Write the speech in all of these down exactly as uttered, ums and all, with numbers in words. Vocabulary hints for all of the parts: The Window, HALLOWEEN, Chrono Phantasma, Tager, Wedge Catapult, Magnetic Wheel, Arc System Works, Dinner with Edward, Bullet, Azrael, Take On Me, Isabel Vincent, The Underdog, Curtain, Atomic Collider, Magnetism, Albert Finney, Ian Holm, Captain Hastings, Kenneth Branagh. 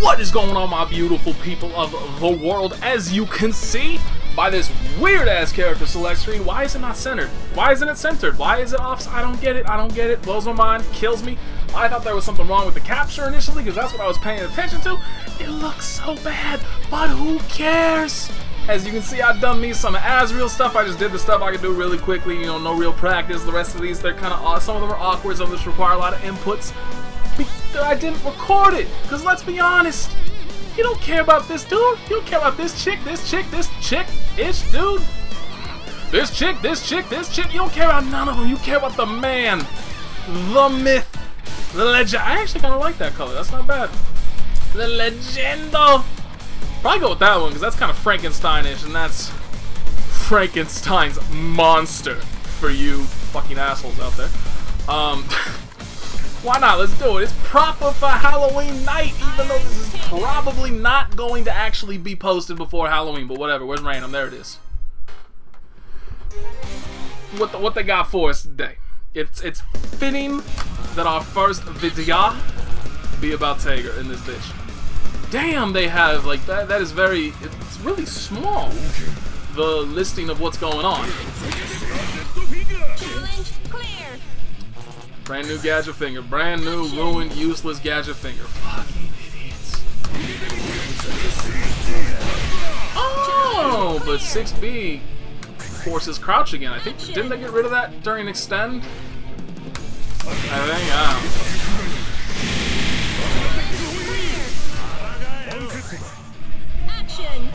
What is going on, my beautiful people of the world? As you can see by this weird-ass character select screen, why is it not centered? Why isn't it centered? Why is it off? I don't get it. I don't get it. Blows my mind. Kills me. I thought there was something wrong with the capture initially because that's what I was paying attention to. It looks so bad, but who cares? As you can see, I've done me some Azrael stuff. I just did the stuff I could do really quickly, you know, no real practice. The rest of these, they're kind of, some of them are awkward, some of them require a lot of inputs. Be I didn't record it, because let's be honest, you don't care about this dude, you don't care about this chick, this chick, this chick-ish dude, this chick, this chick, this chick, you don't care about none of them, you care about the man, the myth, the legend. I actually kind of like that color, that's not bad. The legendo. Probably go with that one because that's kind of Frankenstein-ish, and that's Frankenstein's monster for you fucking assholes out there. Um, why not? Let's do it. It's proper for Halloween night, even though this is probably not going to actually be posted before Halloween, but whatever. Where's random? There it is. What the, what they got for us today? It's it's fitting that our first video be about Tager in this dish. Damn, they have, like, that, that is very, it's really small, the listing of what's going on. Brand new gadget finger, brand new, ruined, useless gadget finger. Fucking idiots. Oh, but six B forces crouch again. I think, didn't they get rid of that during extend? I think, I don't know. Action.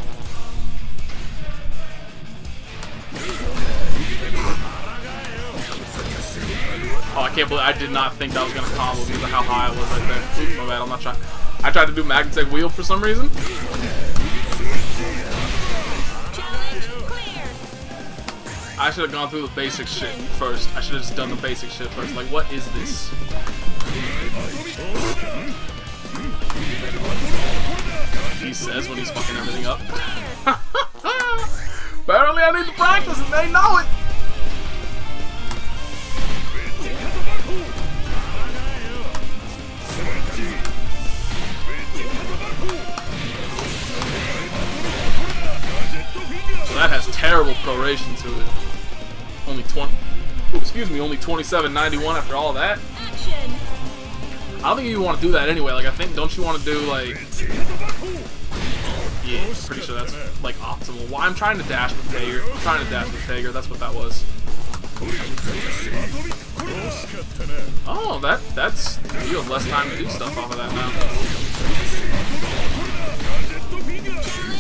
Oh, I can't believe I did not think that was gonna combo because of how high I was right there. Oops, my bad, I'm not trying. I tried to do Magnetic Wheel for some reason. Challenge clear. I should have gone through the basic shit first. I should have just done the basic shit first. Like, what is this? He says when he's fucking everything up. Apparently I need to practice and they know it! So that has terrible proration to it. Only twenty... Ooh, excuse me, only twenty-seven ninety-one after all that? I don't think you want to do that anyway. Like, I think, don't you want to do, like... Yeah, I'm pretty sure that's, like, optimal. Why? I'm trying to dash with Tager. I'm trying to dash with Tager. That's what that was. Oh, that, that's... You have less time to do stuff off of that now.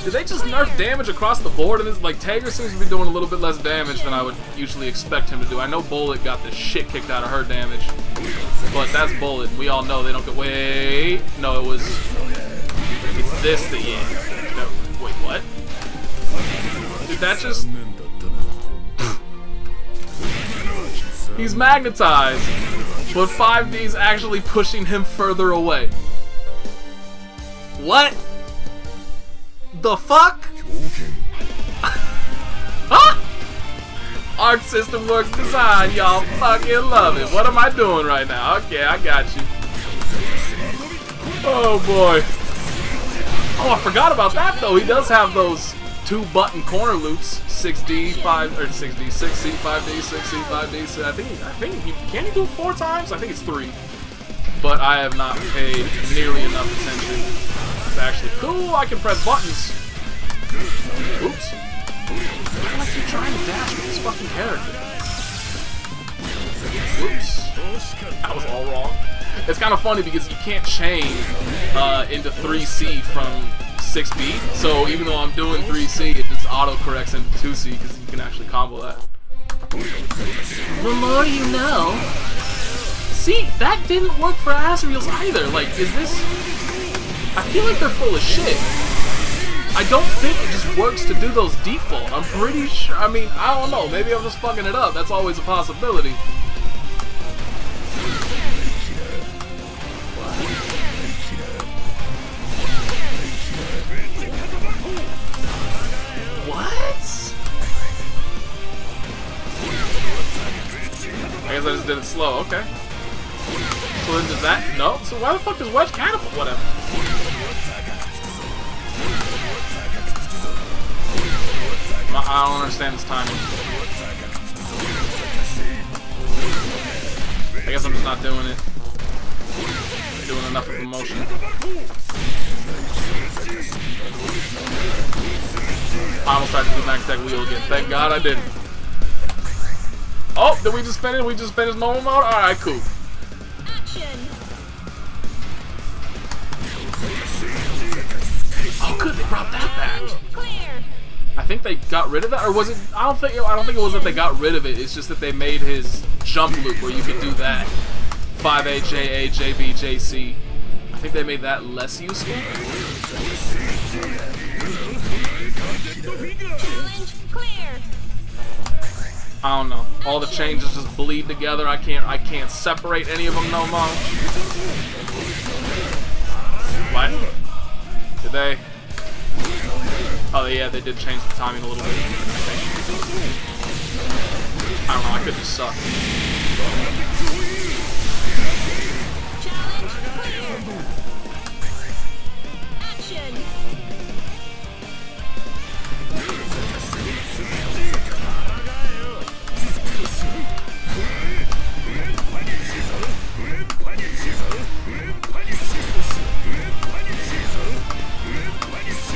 Did they just nerf damage across the board? And it's like, Tager seems to be doing a little bit less damage than I would usually expect him to do. I know Bullet got the shit kicked out of her damage. But that's Bullet. We all know they don't get. Wait. No, it was. It's this that yeah. No, wait, what? Did that just. He's magnetized. But five D's actually pushing him further away. What? The fuck? Huh? Arc System Works design, y'all fucking love it. What am I doing right now? Okay, I got you. Oh boy. Oh, I forgot about that though. He does have those two button corner loops. six D, five, or six D, six C, five D, six C, five D. I think, I think, he, can he do it four times? I think it's three. But I have not paid nearly enough attention. It's actually cool. I can press buttons. Oops. Why am I keep trying to dash with this fucking character? Whoops. That was all wrong. It's kind of funny because you can't change uh, into three C from six B. So even though I'm doing three C, it just auto-corrects into two C because you can actually combo that. The more you know. See, that didn't work for Azrael's either. Like, is this... I feel like they're full of shit. I don't think it just works to do those default. I'm pretty sure. I mean, I don't know. Maybe I'm just fucking it up. That's always a possibility. What? I guess I just did it slow. Okay. So then does that? No. So why the fuck does Wedge Catapult? Whatever. I don't understand this timing. I guess I'm just not doing it. Doing enough of a motion. I almost tried to do Magnetic Wheel again. Thank God I didn't. Oh, did we just finish? We just finished normal mode? Alright, cool. Oh, good, they brought that back. Clear. I think they got rid of that, or was it? I don't think. I don't think it was that they got rid of it. It's just that they made his jump loop where you could do that. five A, J A, J B, J C. I think they made that less useful. Clear. I don't know. All the changes just bleed together. I can't. I can't separate any of them no more. What? Did they? Oh yeah, they did change the timing a little bit. I think. I don't know. I could just suck.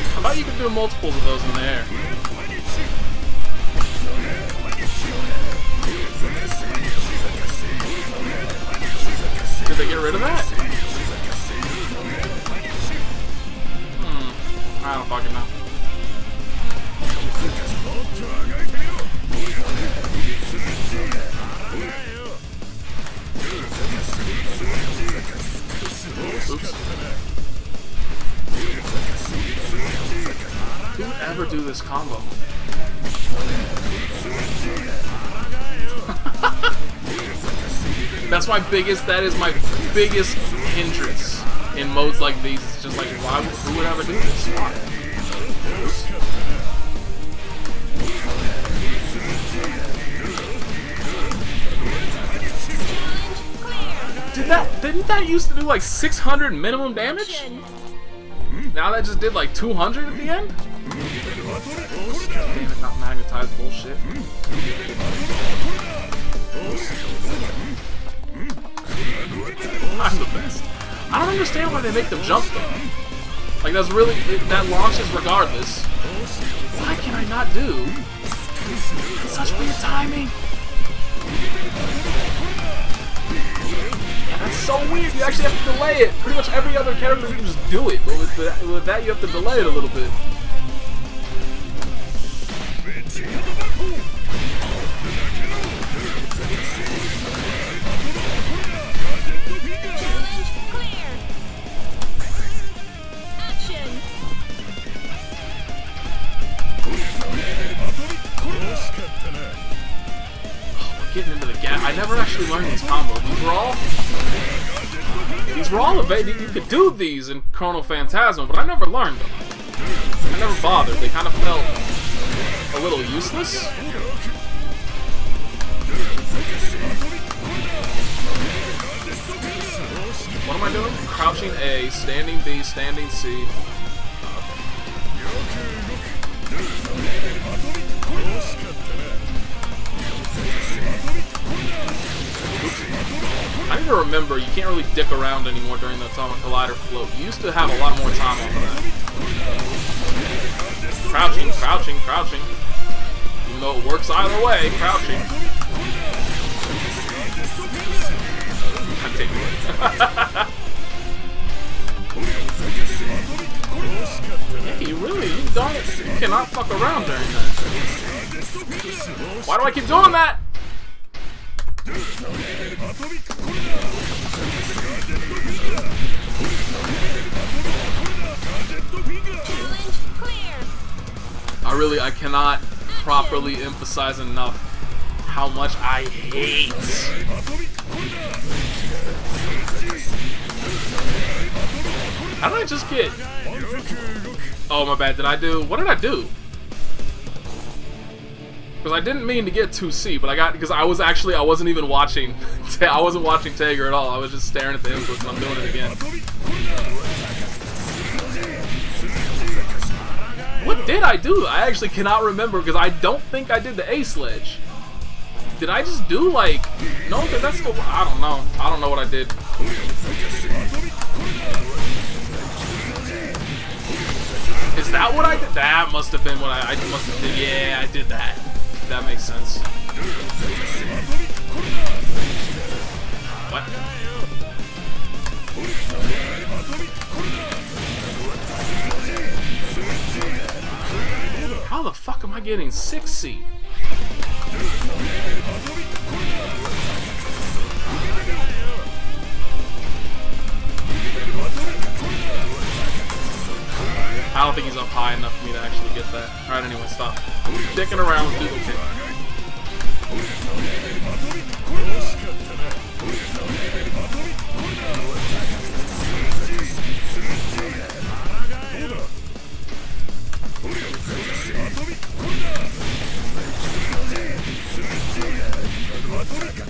I thought you could do multiples of those in the air. Did they get rid of that? Hmm. I don't fucking know. Oops. Who would ever do this combo? That's my biggest, that is my biggest hindrance in modes like these. It's just like, why, who would ever do this? Why? Oops. Did that, didn't that used to do like six hundred minimum damage? Now that just did like two hundred at the end? Damn it, not magnetized bullshit. I'm the best. I don't understand why they make them jump though. Like that's really, it, that launches regardless. Why can I not do such weird timing? That's so weird, you actually have to delay it. Pretty much every other character, you can just do it. But with that, with that you have to delay it a little bit. Getting into the gap. I never actually learned these combos. These were all these were all evaded. You could do these in Chrono Phantasma, but I never learned them. I never bothered. They kind of felt a little useless. What am I doing? Crouching A, standing B, standing C. I need to remember, you can't really dick around anymore during the Atomic Collider float. You used to have a lot more time over that. Crouching, crouching, crouching. Even though it works either way, crouching. I'm taking it. Hey, you really, you don't, you cannot fuck around during that. Why do I keep doing that? I really, I cannot properly emphasize enough how much I hate how did I just get oh my bad did I do what did I do because I didn't mean to get two C, but I got because I was actually I wasn't even watching I wasn't watching Tager at all. I was just staring at the inputs and I'm doing it again. What Did I do? I actually cannot remember because I don't think I did the A sledge. Did I just do like... No, because that's... Still, I don't know. I don't know what I did. Is that what I did? That must have been what I, I must have did. Yeah, I did that. That makes sense. What? How the fuck am I getting six C? I don't think he's up high enough for me to actually get that. Alright, anyway, stop dicking around with Doodle Kick.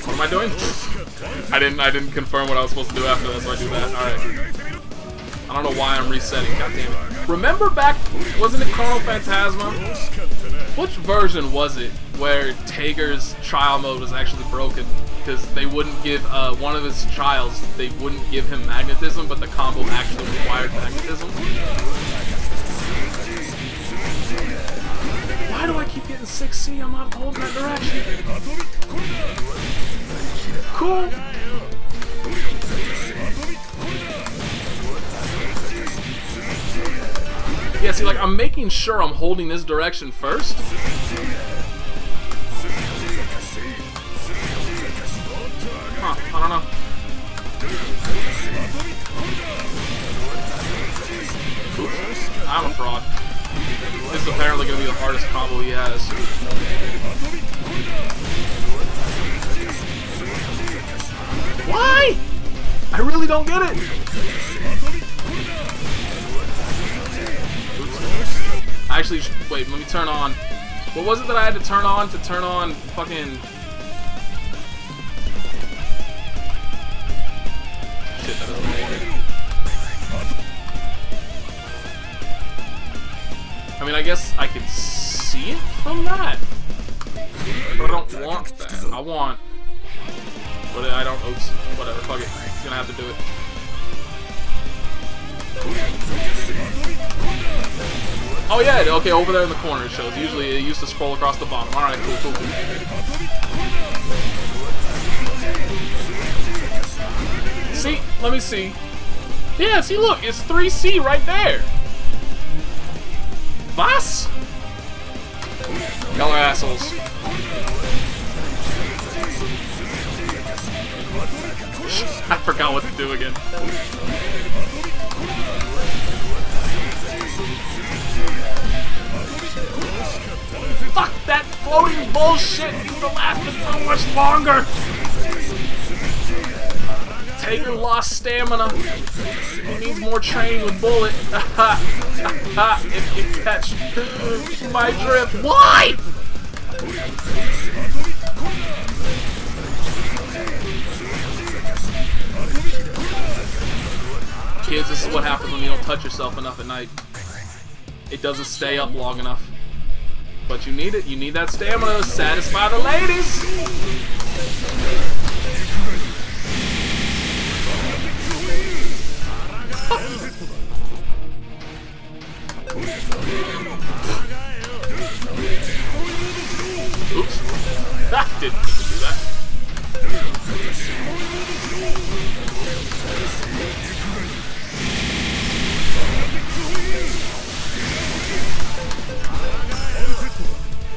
What am I doing? I didn't I didn't confirm what I was supposed to do after that, so I do that. Alright. I don't know why I'm resetting, goddammit. Remember back, wasn't it Chrono Phantasma? Which version was it where Tager's trial mode was actually broken? Because they wouldn't give, uh, one of his trials, they wouldn't give him magnetism, but the combo actually required magnetism? Why do I keep getting six C? I'm not holding that direction. Cool. Yeah, see, like, I'm making sure I'm holding this direction first. Huh, I don't know. Oops, I'm a fraud. This is apparently going to be the hardest combo he has. Why? I really don't get it. Actually, wait, let me turn on. What was it that I had to turn on to turn on fucking... Shit, that doesn't work. I mean, I guess I could see it from that. But I don't want that. I want... But I don't... Oops. Whatever, fuck it. It's gonna have to do it. Oh yeah, okay, over there in the corner it shows. Usually it used to scroll across the bottom. Alright, cool, cool, cool. See, let me see. Yeah, see, look, it's three C right there. Was? Y'all are assholes. I forgot what to do again. Fuck that floating bullshit! He's gonna last for so much longer! Tager lost stamina. He needs more training with Bullet. If you catch my drift. Why?! Kids, this is what happens when you don't touch yourself enough at night. It doesn't stay up long enough. But you need it. You need that stamina to satisfy the ladies. Oops. That didn't need to do that.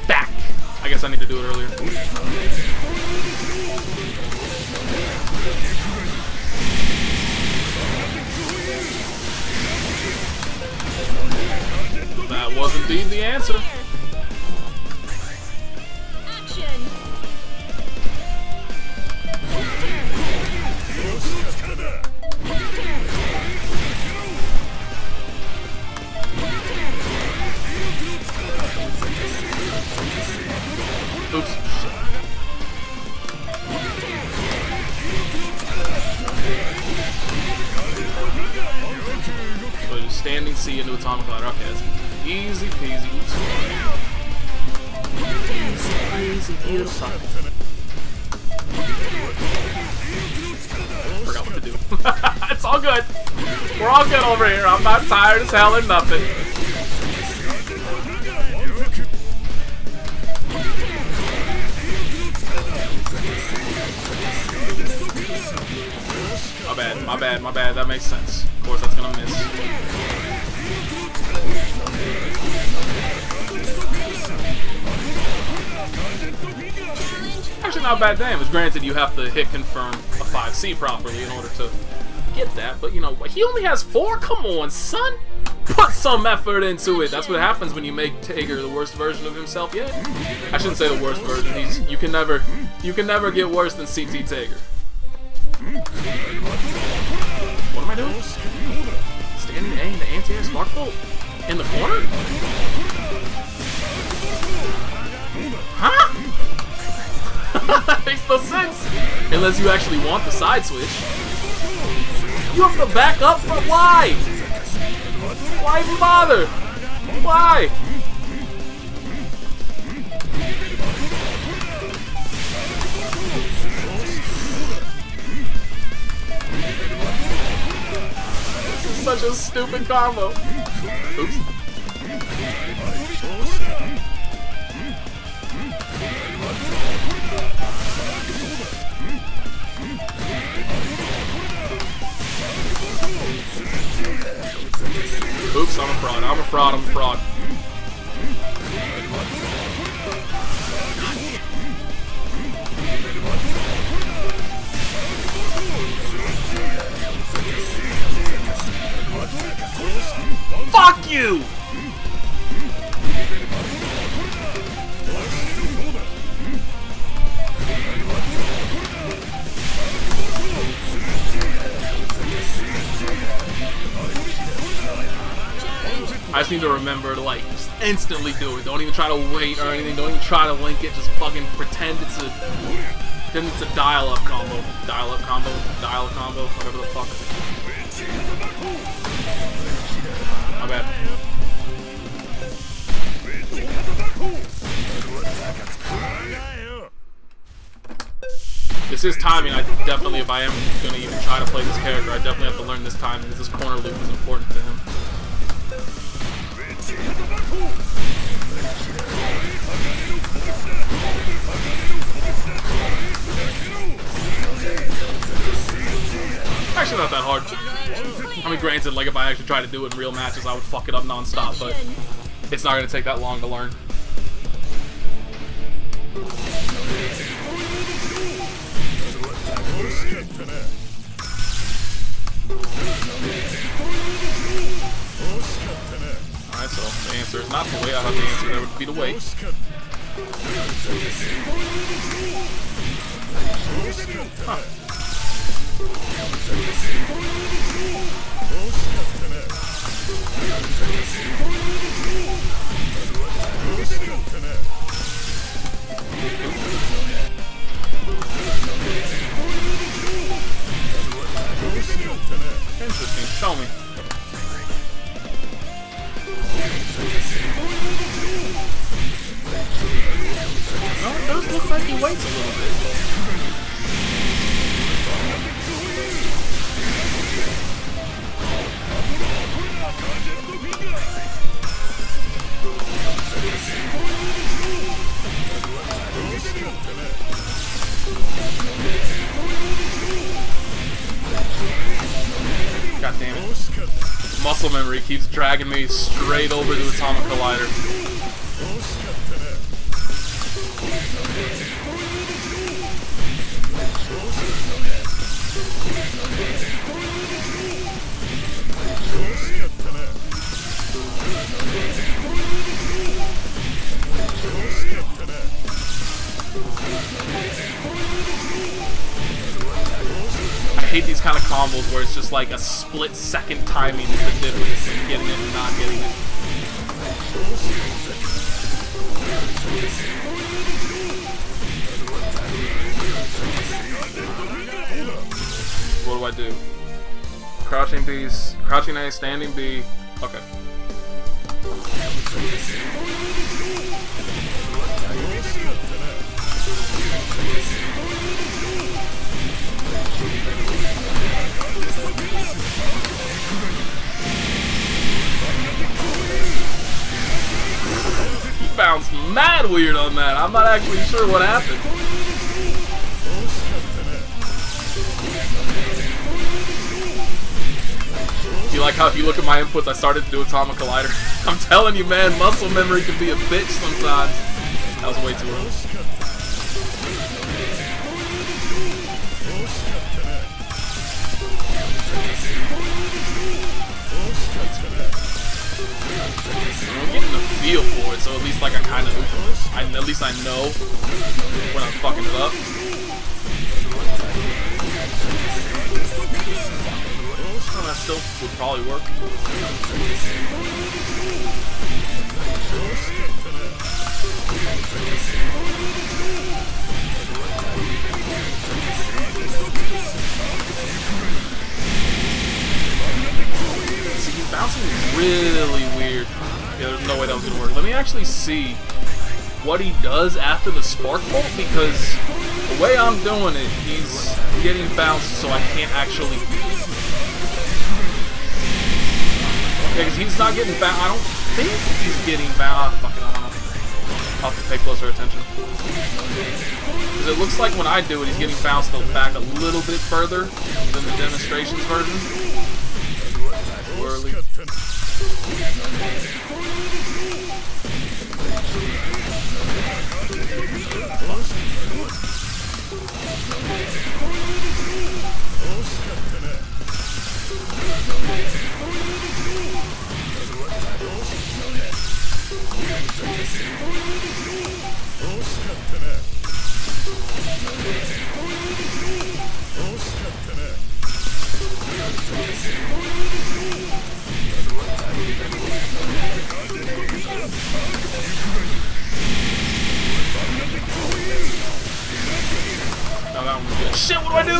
Back! I guess I need to do it earlier. That was indeed the answer. Standing C into Atomic Collider. Okay, that's Easy peasy. Easy, easy, beautiful. I forgot what to do. It's all good. We're all good over here. I'm not tired as hell or nothing. My bad, my bad, my bad. That makes sense. Of course, that's gonna miss. Actually, not bad damage. Granted, you have to hit confirm a five C properly in order to get that. But you know what? He only has four. Come on, son. Put some effort into it. That's what happens when you make Tager the worst version of himself yet. I shouldn't say the worst version. He's you can never, you can never get worse than C T Tager. What am I doing? Standing A in the anti-air spark bolt? In the corner? Huh? Makes no sense! Unless you actually want the side switch. You have to back up for why? Why even bother? Why? Such a stupid combo. Oops. Oops, I'm a fraud. I'm a fraud. I'm a fraud. Fuck you! I just need to remember to like just instantly do it. Don't even try to wait or anything. Don't even try to link it. Just fucking pretend it's a pretend it's a dial-up combo. Dial-up combo. Dial-up combo. Whatever the fuck. My bad. This is timing. I definitely, if I am going to even try to play this character, I definitely have to learn this timing because this corner loop is important to him. Actually, not that hard. I mean, granted, like, if I actually tried to do it in real matches, I would fuck it up non-stop, but it's not going to take that long to learn. Alright, so the answer is not the way. I have the answer. That would be the way. Huh. Interesting, show me. No, it does look like he waits a little bit. God damn it. Muscle memory keeps dragging me straight over to Atomic Collider. I hate these kind of combos where it's just like a split second timing is the difference between getting it and not getting it. What do I do? Crouching B's, crouching A, standing B. Okay. He bounced mad weird on that. I'm not actually sure what happened. Do you like how if you look at my inputs, I started to do Atomic Collider? I'm telling you, man, muscle memory can be a bitch sometimes. That was way too early. I'm getting a feel for it, so at least like I kind of, I, at least I know when I'm fucking it up. Oh, that still would probably work. See, he's bouncing really weird. Yeah, there's no way that was gonna work. Let me actually see what he does after the spark bolt, because the way I'm doing it, he's getting bounced, so I can't actually. Yeah, because he's not getting bounced. I don't think he's getting bounced. Oh, fucking, I don't know. I'll have to pay closer attention. Because it looks like when I do it, he's getting bounced back a little bit further than the demonstrations version. Whirly. No, that one was good. Shit, what do I do?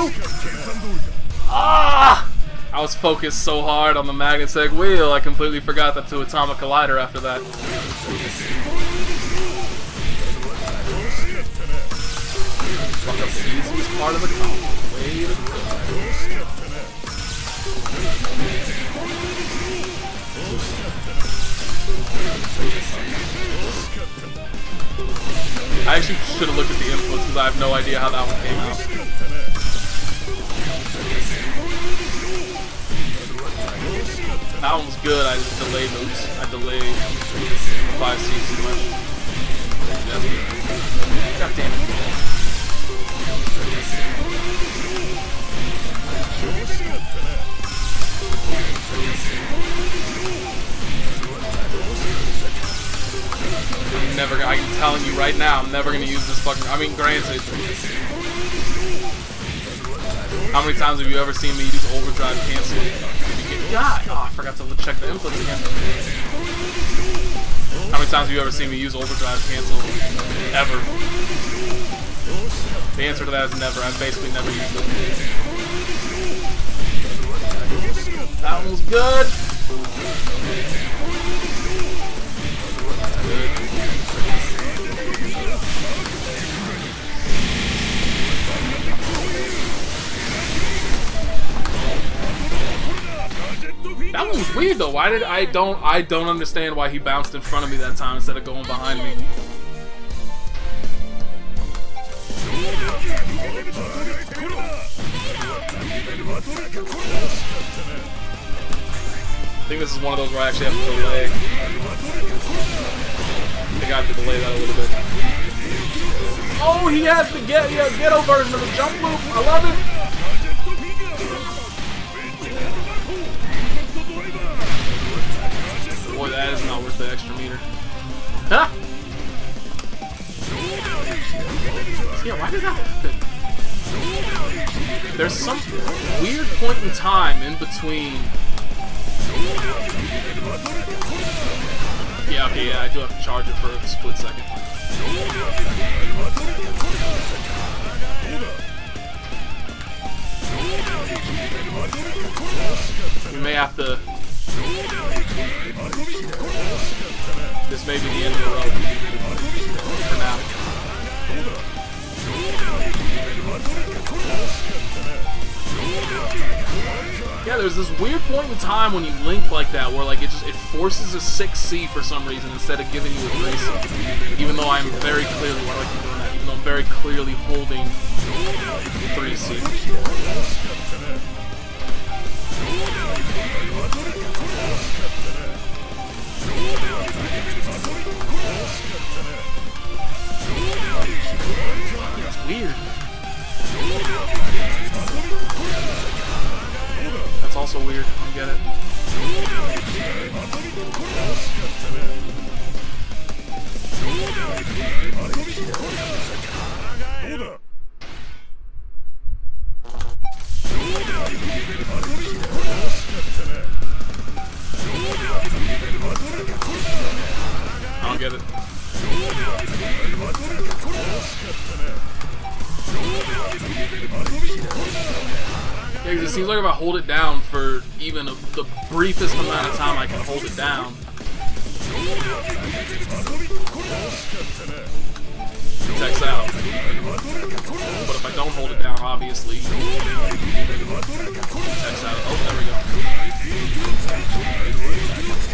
Ah! I was focused so hard on the Magnetic Wheel, I completely forgot that to Atomic Collider after that. Fuck up the easiest part of the combo. Way to go. I actually should have looked at the inputs because I have no idea how that one came out. That one was good, I just delayed oops. I delayed five C's too much. God damn it. I'm never gonna, I'm telling you right now, I'm never gonna use this fucking, I mean, granted. How many times have you ever seen me use overdrive cancel? God, oh, I forgot to check the inputs again. How many times have you ever seen me use overdrive cancel? Ever. The answer to that is never. I've basically never used it. That one was good. That one was weird though. Why did I don't I don't understand why he bounced in front of me that time instead of going behind me? I think this is one of those where I actually have to delay. I think I have to delay that a little bit. Oh, he has the get he has ghetto version of the jump loop. I love it. Boy, that is not worth the extra meter. Huh? Yeah, why does that happen? There's some weird point in time in between. Yeah, okay, yeah, I do have to charge it for a split second. We may have to... This may be the end of the road for now. Yeah, there's this weird point in time when you link like that where like it just it forces a six C for some reason instead of giving you a three C. Even though I'm very clearly why do I keep doing that? Even though I'm very clearly holding three C. It's weird. That's also weird. I get it. I don't get it. Yeah, because it seems like if I hold it down for even a, the briefest amount of time I can hold it down, it checks out. But if I don't hold it down, obviously, it checks out. Oh,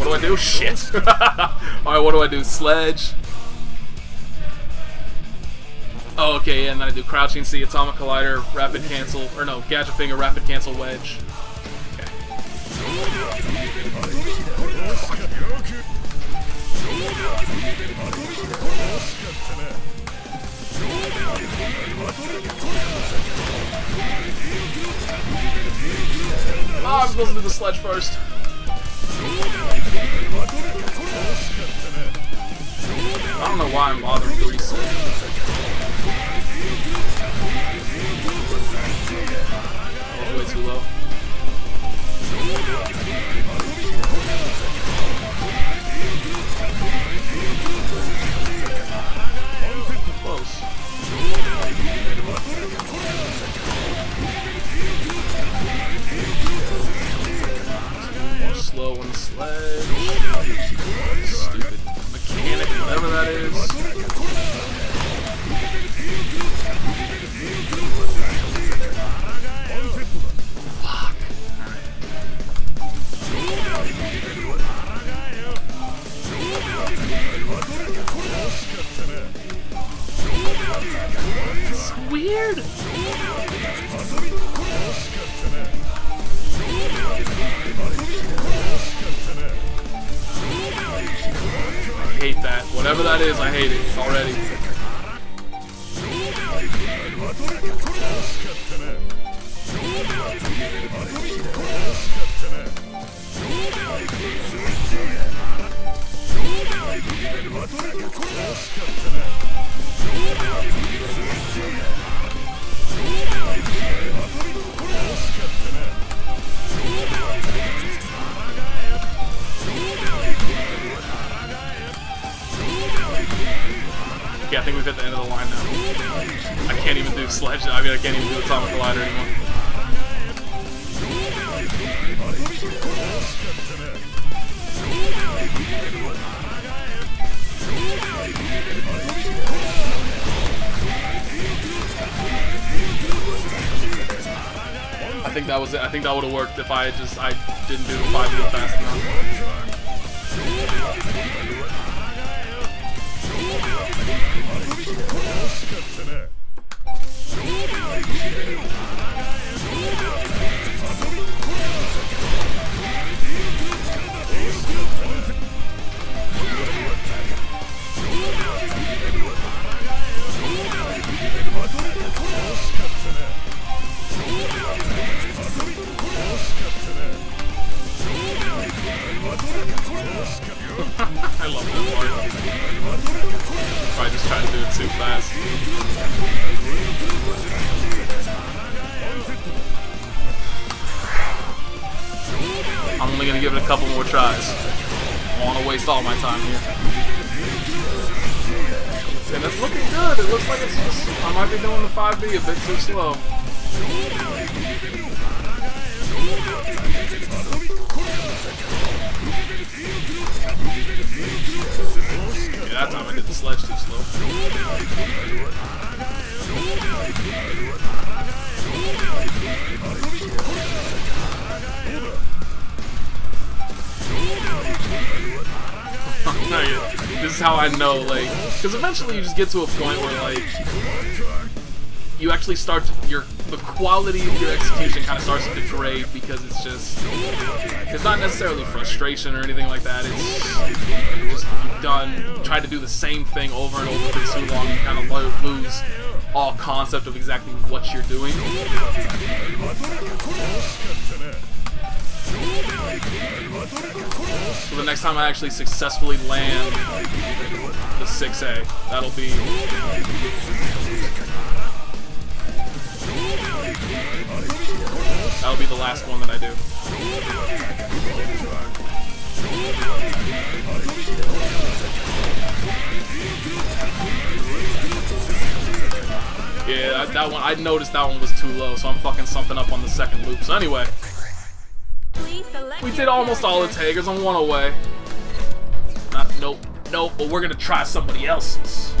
there we go. What do I do? Shit! Alright, what do I do? Sledge. Oh, okay, yeah, and then I do Crouching C, Atomic Collider, Rapid Cancel, or no, Gadget Finger, Rapid Cancel, Wedge. Okay. Oh, I'm supposed to do the sledge first. I don't know why I'm bothering to reset. Way too low. Close. More slow on the sledge. Stupid mechanic, whatever that is. Fuck. Alright. It's weird. I hate that. Whatever that is, I hate it already. Yeah, I think we've hit the end of the line now. I can't even do sledge. I mean, I can't even do Atomic Collider anymore. I think that was it. I think that would have worked if I just I didn't do five wheel fast enough. I love that part. If I just try to do it too fast. I'm only gonna give it a couple more tries. I don't wanna waste all my time here. And it's looking good. It looks like it's just I might be doing the five B a bit too slow. Thank you. that time I did the sledge too slow. Not yet. This is how I know, like, because eventually you just get to a point where, like, you actually start to, your the quality of your execution kind of starts to degrade because it's just it's not necessarily frustration or anything like that. It's you're just you've done tried to do the same thing over and over for too long. You kind of lo lose all concept of exactly what you're doing. So the next time I actually successfully land the six A, that'll be. That'll be the last one that I do. Yeah, that, that one, I noticed that one was too low, so I'm fucking something up on the second loop. So anyway, we did almost all the Tagers. I'm one away. Not, nope, nope, but we're gonna try somebody else's.